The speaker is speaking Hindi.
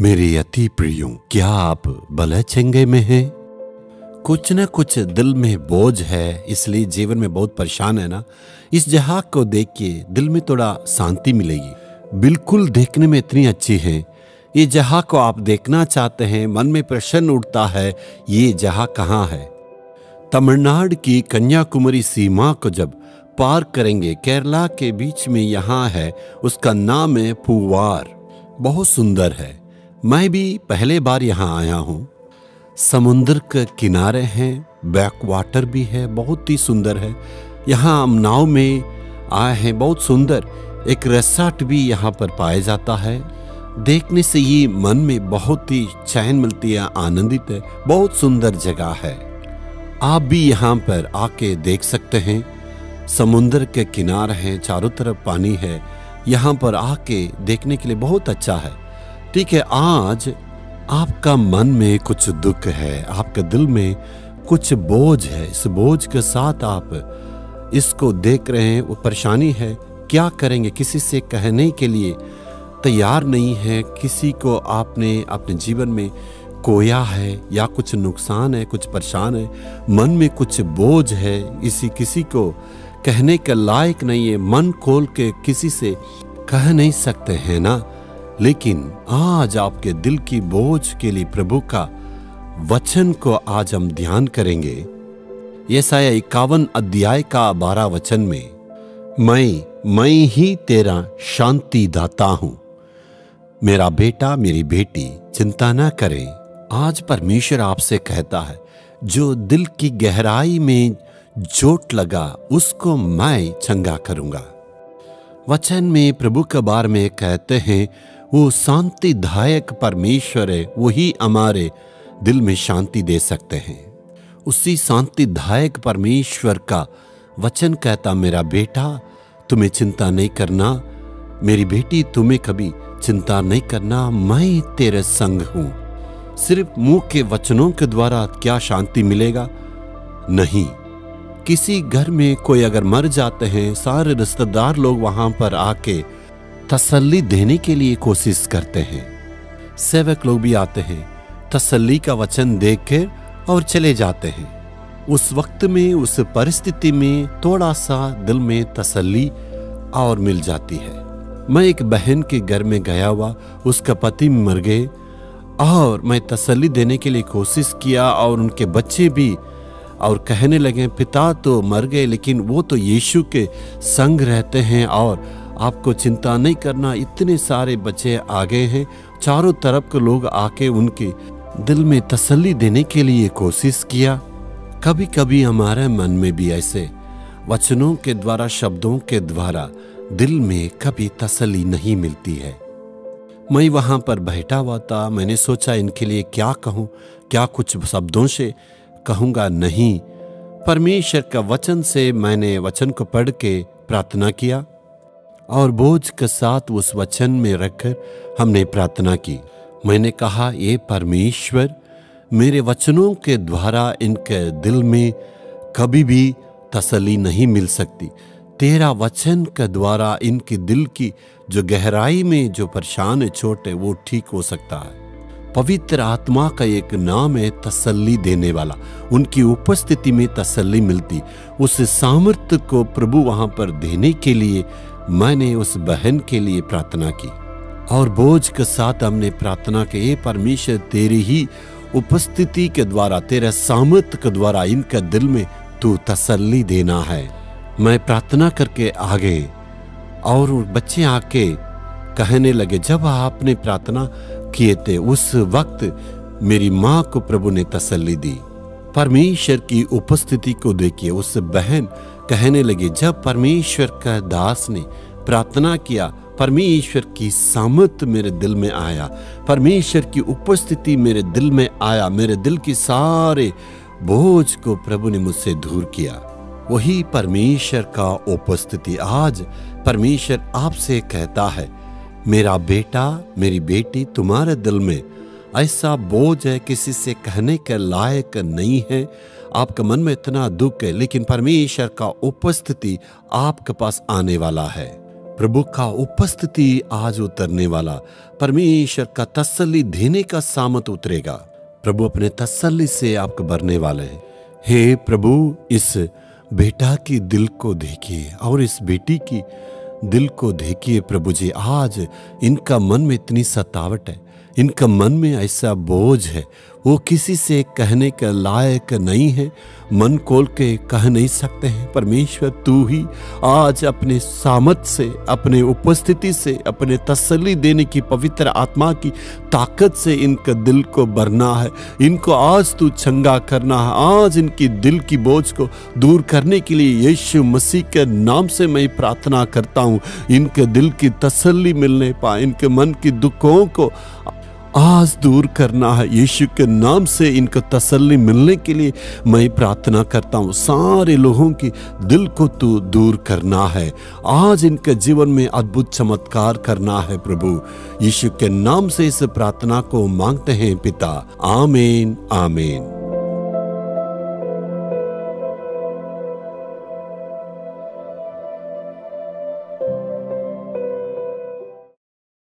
मेरे अति प्रियो, क्या आप भले चंगे में हैं? कुछ न कुछ दिल में बोझ है, इसलिए जीवन में बहुत परेशान है ना। इस जहाज को देख के दिल में थोड़ा शांति मिलेगी। बिल्कुल देखने में इतनी अच्छी है। ये जहाज को आप देखना चाहते हैं, मन में प्रश्न उठता है ये जहाज कहाँ है। तमिलनाडु की कन्याकुमारी सीमा को जब पार करेंगे, केरला के बीच में यहाँ है, उसका नाम है पूवार। बहुत सुंदर है। मैं भी पहले बार यहाँ आया हूँ। समुद्र के किनारे हैं, बैक वाटर भी है, बहुत ही सुंदर है। यहाँ हम नाव में आए हैं, बहुत सुंदर। एक रिसॉर्ट भी यहाँ पर पाया जाता है। देखने से ही मन में बहुत ही चैन मिलती है, आनंदित है। बहुत सुंदर जगह है, आप भी यहाँ पर आके देख सकते हैं। समुद्र के किनारे हैं, चारों तरफ पानी है। यहाँ पर आके देखने के लिए बहुत अच्छा है। ठीक है, आज आपका मन में कुछ दुख है, आपके दिल में कुछ बोझ है, इस बोझ के साथ आप इसको देख रहे हैं, वो परेशानी है, क्या करेंगे, किसी से कहने के लिए तैयार नहीं है, किसी को आपने अपने जीवन में खोया है, या कुछ नुकसान है, कुछ परेशान है, मन में कुछ बोझ है, इसी किसी को कहने के लायक नहीं है, मन खोल के किसी से कह नहीं सकते हैं ना। लेकिन आज आपके दिल की बोझ के लिए प्रभु का वचन को आज हम ध्यान करेंगे। यशायाह 51 अध्याय का 12 वचन में, मैं ही तेरा शांति दाता हूं, मेरा बेटा मेरी बेटी चिंता ना करे। आज परमेश्वर आपसे कहता है, जो दिल की गहराई में चोट लगा उसको मैं चंगा करूंगा। वचन में प्रभु के बारे में कहते हैं, वो शांति दायक परमेश्वर है, वही हमारे दिल में शांति दे सकते हैं। उसी शांति दायक परमेश्वर का वचन कहता, मेरा बेटा तुम्हें चिंता नहीं करना, मेरी बेटी तुम्हें कभी चिंता नहीं करना, मैं तेरे संग हूँ। सिर्फ मुंह के वचनों के द्वारा क्या शांति मिलेगा? नहीं। किसी घर में कोई अगर मर जाते हैं, सारे रिश्तेदार लोग वहां पर आके तसल्ली देने के लिए कोशिश करते हैं, सेवक लोग भी आते हैं, तसल्ली का वचन देख के और चले जाते हैं। उस वक्त में, उस परिस्थिति में थोड़ा सा दिल में तसल्ली और मिल जाती है। मैं एक बहन के घर में गया हुआ, उसका पति मर गए, और मैं तसल्ली देने के लिए कोशिश किया, और उनके बच्चे भी और कहने लगे, पिता तो मर गए लेकिन वो तो यीशु के संग रहते हैं, और आपको चिंता नहीं करना। इतने सारे बच्चे आ गए हैं, चारों तरफ के लोग आके उनके दिल में तसल्ली देने के लिए कोशिश किया। कभी कभी हमारे मन में भी ऐसे वचनों के द्वारा, शब्दों के द्वारा दिल में कभी तसल्ली नहीं मिलती है। मैं वहाँ पर बैठा हुआ था, मैंने सोचा इनके लिए क्या कहूँ, क्या कुछ शब्दों से कहूँगा? नहीं, परमेश्वर का वचन से मैंने वचन को पढ़ के प्रार्थना किया, और बोझ के साथ उस वचन में रखकर हमने प्रार्थना की। मैंने कहा, ये परमेश्वर, मेरे वचनों के द्वारा इनके दिल में कभी भी तसल्ली नहीं मिल सकती। तेरा वचन के द्वारा इनके दिल की जो गहराई में जो परेशान चोट है वो ठीक हो सकता है। पवित्र आत्मा का एक नाम है तसल्ली देने वाला। उनकी उपस्थिति में तसल्ली मिलती। उस सामर्थ्य को प्रभु वहाँ पर देने के लिए मैंने उस बहन के लिए प्रार्थना की, और बोझ के साथ हमने प्रार्थना की, हे परमेश्वर, तेरी ही उपस्थिति के द्वारा, तेरे सामर्थ्य के द्वारा इनके दिल में तू तसल्ली देना है। मैं प्रार्थना करके आ गए, और बच्चे आके कहने लगे, जब आपने प्रार्थना किए थे उस वक्त मेरी माँ को प्रभु ने तसल्ली दी। परमेश्वर की उपस्थिति को देखिए। उस बहन कहने लगी, जब परमेश्वर का दास ने प्रार्थना किया, परमेश्वर की सामर्थ मेरे दिल में आया, परमेश्वर की उपस्थिति मेरे दिल में आया, मेरे दिल की सारे बोझ को प्रभु ने मुझसे दूर किया। वही परमेश्वर का उपस्थिति। आज परमेश्वर आपसे कहता है, मेरा बेटा मेरी बेटी, तुम्हारे दिल में ऐसा बोझ है, किसी से कहने के लायक नहीं है, आपके मन में इतना दुख है, लेकिन परमेश्वर का उपस्थिति आपके पास आने वाला है। प्रभु का उपस्थिति आज उतरने वाला, परमेश्वर का तसल्ली देने का सामत उतरेगा। प्रभु अपने तसल्ली से आपको भरने वाले हैं। हे प्रभु, इस बेटा की दिल को देखिए और इस बेटी की दिल को देखिए। प्रभु जी, आज इनका मन में इतनी सतावट है, इनका मन में ऐसा बोझ है, वो किसी से कहने के लायक नहीं है, मन खोल के कह नहीं सकते हैं। परमेश्वर, तू ही आज अपने सामत से, अपने उपस्थिति से, अपने तसल्ली देने की पवित्र आत्मा की ताकत से इनका दिल को भरना है। इनको आज तू चंगा करना है। आज इनकी दिल की बोझ को दूर करने के लिए यीशु मसीह के नाम से मैं प्रार्थना करता हूँ। इनके दिल की तसल्ली मिलने पाए, इनके मन की दुखों को आज दूर करना है। यीशु के नाम से इनको तसल्ली मिलने के लिए मैं प्रार्थना करता हूँ। सारे लोगों की दिल को तू दूर करना है, आज इनके जीवन में अद्भुत चमत्कार करना है। प्रभु यीशु के नाम से इस प्रार्थना को मांगते हैं पिता, आमीन आमीन।